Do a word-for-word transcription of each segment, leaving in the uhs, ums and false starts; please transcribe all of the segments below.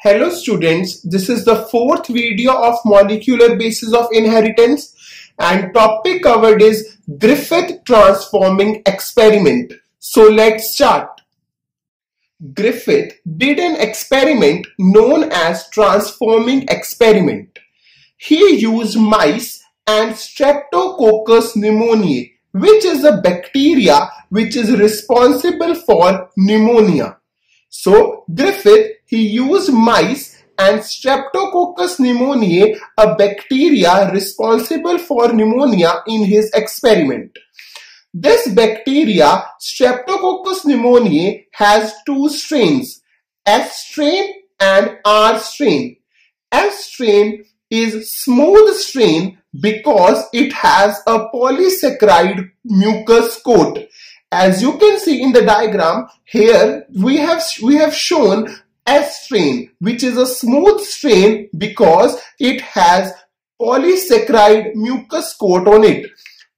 Hello students, this is the fourth video of molecular basis of inheritance and topic covered is Griffith transforming experiment. So let's start. Griffith did an experiment known as transforming experiment. He used mice and Streptococcus pneumoniae, which is a bacteria which is responsible for pneumonia. So Griffith, he used mice and Streptococcus pneumoniae, a bacteria responsible for pneumonia, in his experiment. This bacteria, Streptococcus pneumoniae, has two strains, S strain and R strain. S strain is smooth strain because it has a polysaccharide mucus coat. As you can see in the diagram, here we have we have shown S strain, which is a smooth strain because it has polysaccharide mucus coat on it.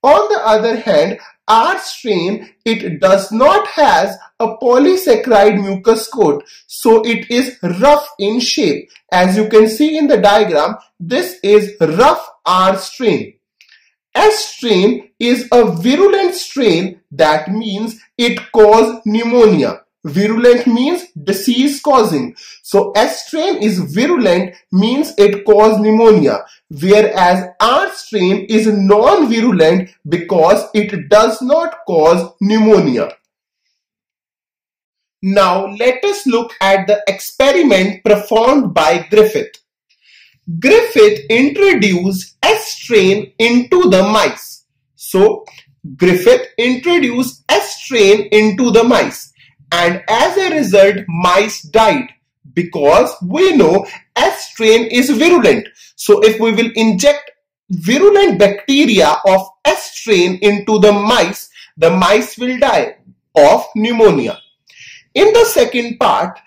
On the other hand, R strain, it does not has a polysaccharide mucus coat, so it is rough in shape. As you can see in the diagram, this is rough R strain. S strain is a virulent strain, that means it causes pneumonia. Virulent means disease causing. So S strain is virulent, means it causes pneumonia. Whereas R strain is non-virulent because it does not cause pneumonia. Now let us look at the experiment performed by Griffith. Griffith introduced S strain into the mice. So Griffith introduced S strain into the mice, and as a result mice died, because we know S strain is virulent. So if we will inject virulent bacteria of S strain into the mice, the mice will die of pneumonia. In the second part,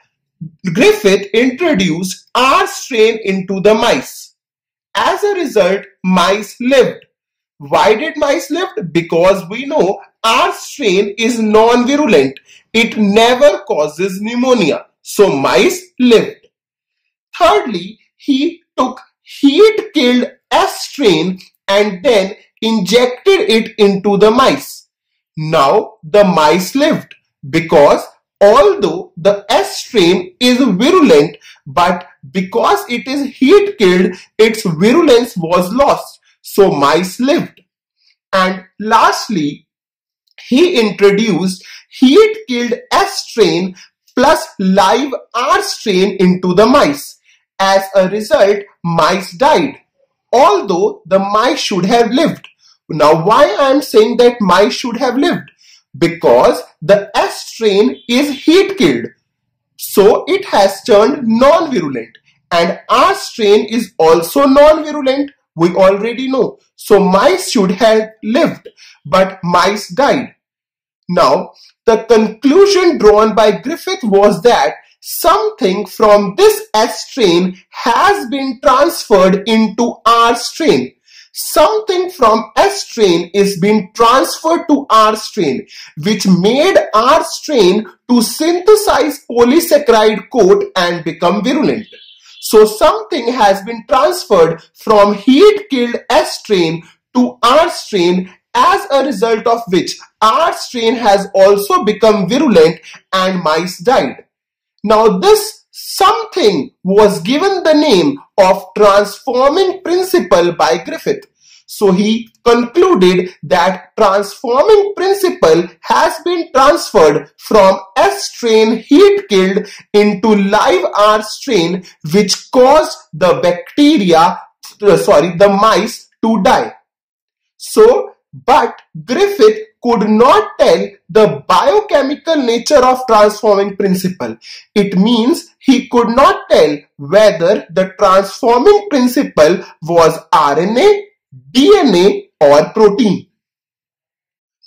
Griffith introduced R strain into the mice. As a result, mice lived. Why did mice live? Because we know R strain is non-virulent. It never causes pneumonia. So mice lived. Thirdly, he took heat-killed S strain and then injected it into the mice. Now the mice lived because although the S strain is virulent, but because it is heat killed, its virulence was lost. So mice lived. And lastly, he introduced heat killed S strain plus live R strain into the mice. As a result, mice died, although the mice should have lived. Now why I am saying that mice should have lived? Because the S strain is heat killed, so it has turned non-virulent, and R strain is also non-virulent, we already know. So mice should have lived, but mice died. Now the conclusion drawn by Griffith was that something from this S strain has been transferred into R strain. Something from S strain is being transferred to R strain, which made R strain to synthesize polysaccharide coat and become virulent. So something has been transferred from heat-killed S strain to R strain, as a result of which R strain has also become virulent and mice died. Now this something was given the name of transforming principle by Griffith. So he concluded that transforming principle has been transferred from S strain heat killed into live R strain, which caused the bacteria, sorry, the mice to die. So, but Griffith could not tell the biochemical nature of transforming principle. It means he could not tell whether the transforming principle was R N A, D N A or protein.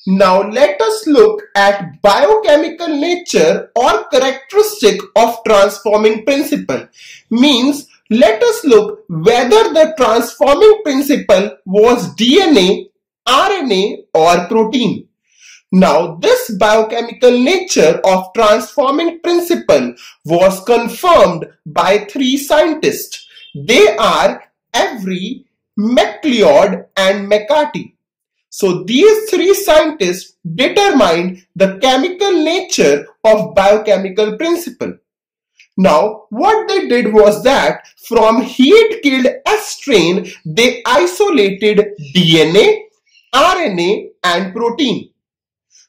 Now let us look at biochemical nature or characteristic of transforming principle. Means let us look whether the transforming principle was D N A, R N A or protein. Now, this biochemical nature of transforming principle was confirmed by three scientists. They are Avery, MacLeod and McCarty. So these three scientists determined the chemical nature of biochemical principle. Now, what they did was that from heat-killed S strain, they isolated D N A, R N A and protein.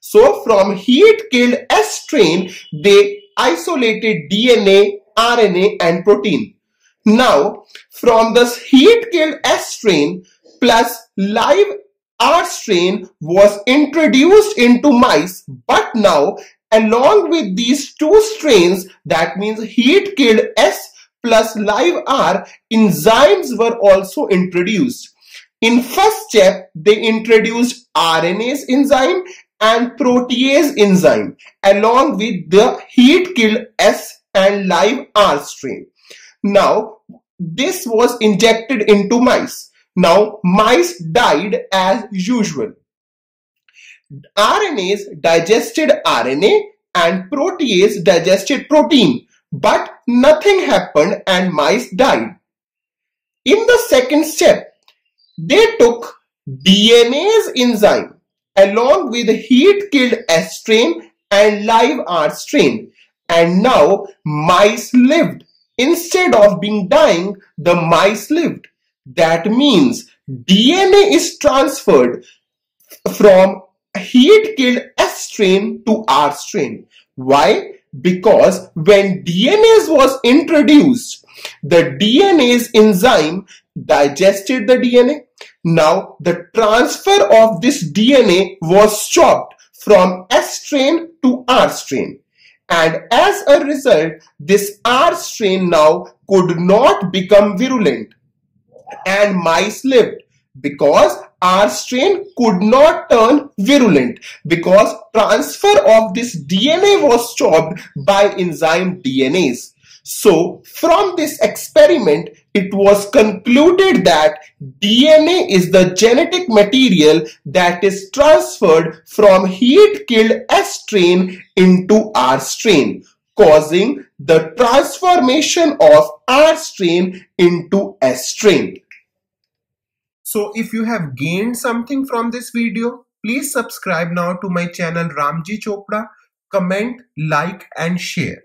So from heat-killed S strain, they isolated D N A, R N A and protein. Now, from this heat-killed S strain plus live R strain was introduced into mice, but now along with these two strains, that means heat-killed S plus live R, enzymes were also introduced. In first step, they introduced R N Ase enzyme and protease enzyme along with the heat-killed S and live R strain. Now, this was injected into mice. Now, mice died as usual. R N Ase digested R N A and protease digested protein, but nothing happened and mice died. In the second step, they took D N Ase enzyme along with heat-killed S strain and live R strain, and now mice lived. Instead of being dying, the mice lived. That means D N A is transferred from heat-killed S strain to R strain. Why? Because when D N Ase was introduced, the D N Ase enzyme digested the D N A. Now, the transfer of this D N A was stopped from S strain to R strain. And as a result, this R strain now could not become virulent and mice lived, because R strain could not turn virulent because transfer of this D N A was stopped by enzyme D N Ase. So from this experiment, it was concluded that D N A is the genetic material that is transferred from heat-killed S strain into R strain, causing the transformation of R strain into S strain. So if you have gained something from this video, please subscribe now to my channel Ramji Chopra, comment, like and share.